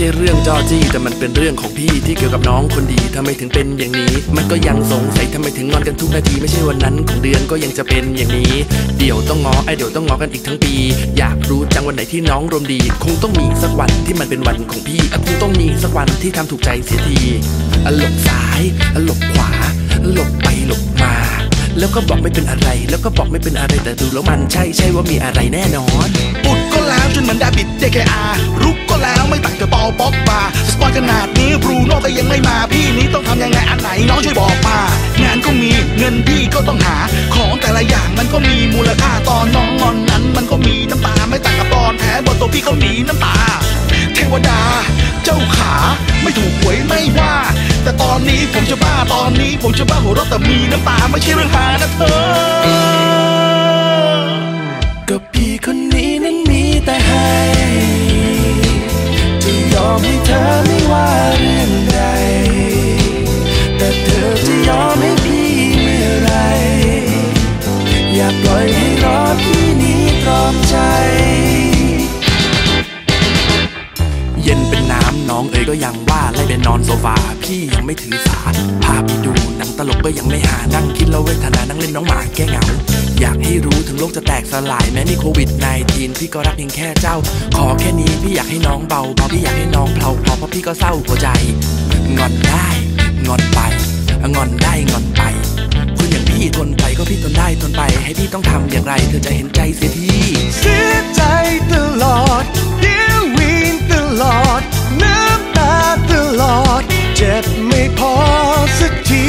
ใช่เรื่องจอจี้แต่มันเป็นเรื่องของพี่ที่เกี่ยวกับน้องคนดีทำไมถึงเป็นอย่างนี้มันก็ยังสงสัยทำไมถึงงอนกันทุกนาทีไม่ใช่วันนั้นของเดือนก็ยังจะเป็นอย่างนี้เดี๋ยวต้องง้อเดี๋ยวต้องง้อกันอีกทั้งปีอยากรู้จังวันไหนที่น้องรมดีคงต้องมีสักวันที่มันเป็นวันของพี่คงต้องมีสักวันที่ทำถูกใจเสียทีหลบซ้ายหลบขวาหลบไปหลบมาแล้วก็บอกไม่เป็นอะไรแล้วก็บอกไม่เป็นอะไรแต่ดูแล้วมันใช่ว่ามีอะไรแน่นอนปุดก็แล้วจนมันได้บิด DKR รุกก็แล้วไม่ต่างกับปอป๊อกบาสปอยขนาดนี้บรูโน่ก็ยังไม่มาพี่นี้ต้องทำยังไงอันไหนน้องช่วยบอกมางานก็มีเงินพี่ก็ต้องหาของแต่ละอย่างมันก็มีมูลค่าตอนน้องงอนนั้นมันก็มีน้ำตาไม่ต่างกับตอนแพ้บนตัวพี่เขาหนีน้ำตาเทวดาเจ้าขาไม่ถูกหวยไม่ว่าแต่ตอนนี้ผมจะบ้าตอนนี้ผมจะบ้าหัวเราะแต่มีน้ำตาไม่ใช่เรื่องหานะเธอก็พี่คนนี้นั้นมีแต่ให้จะยอมให้เธอไม่ว่าเรื่องใดแต่เธอจะยอมให้พี่เมื่อไรอย่าปล่อยให้รอพี่นี้ตรอมใจเย็นเป็นน้ำน้องเอ๋ยก็ยังว่าไล่ไปนอนโซฟาพี่ยังไม่ถือสาพาไปดูหนังตลกก็ยังไม่หานั่งคิดแล้วเวทนานั่งเล่นน้องหมาแก้เหงาอยากให้รู้ถึงโลกจะแตกสลายแม้มีโควิด-19 พี่ก็รักเพียงแค่เจ้าขอแค่นี้พี่อยากให้น้องเบาเบาพี่อยากให้น้องเพลาเพราะพี่ก็เศร้าหัวใจงอนได้งอนไปงอนได้งอนไปคนอย่างพี่ทนไปก็พี่ทนได้ทนไปให้พี่ต้องทำอย่างไรเธอจะเห็นใจเสียทีเสียใจตลอดน้ำตาตลอดเจ็บไม่พอสักที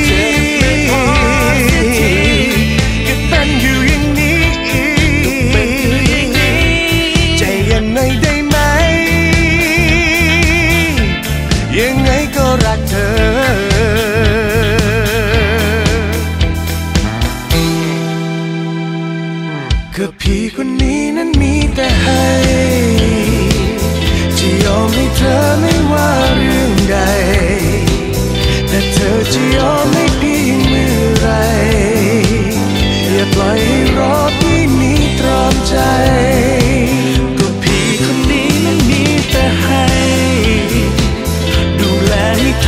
ก็เป็นอยู่อย่างนี้ใจยังไงได้ไหมยังไงก็รักเธอคือพี่คนนี้นั้นมีแต่ให้ยอมให้เธอไม่ว่าเรื่องใดแต่เธอจะยอมให้พี่เมื่อไรอย่าปล่อยให้รอพี่นี้ตรอมใจก็พี่คนนี้นั้นมีแต่ให้ดูแลให้เธ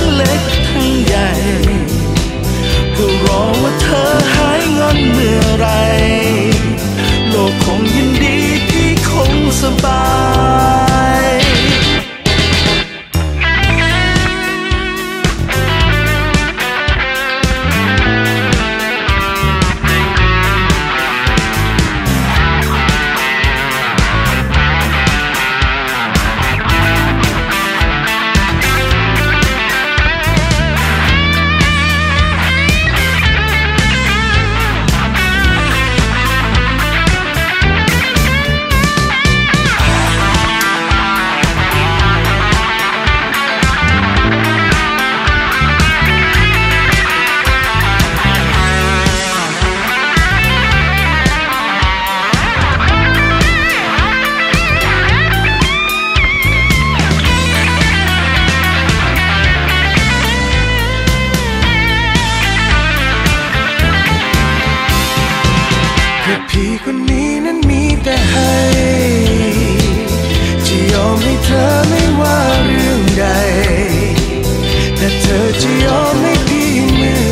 ้งเล็กทั้งใหญ่เพื่อรอว่าเธอหายงอนเมื่อไรโลกคงยินดีพี่คงสบายเธอจะยอมให้พี่เมื่อ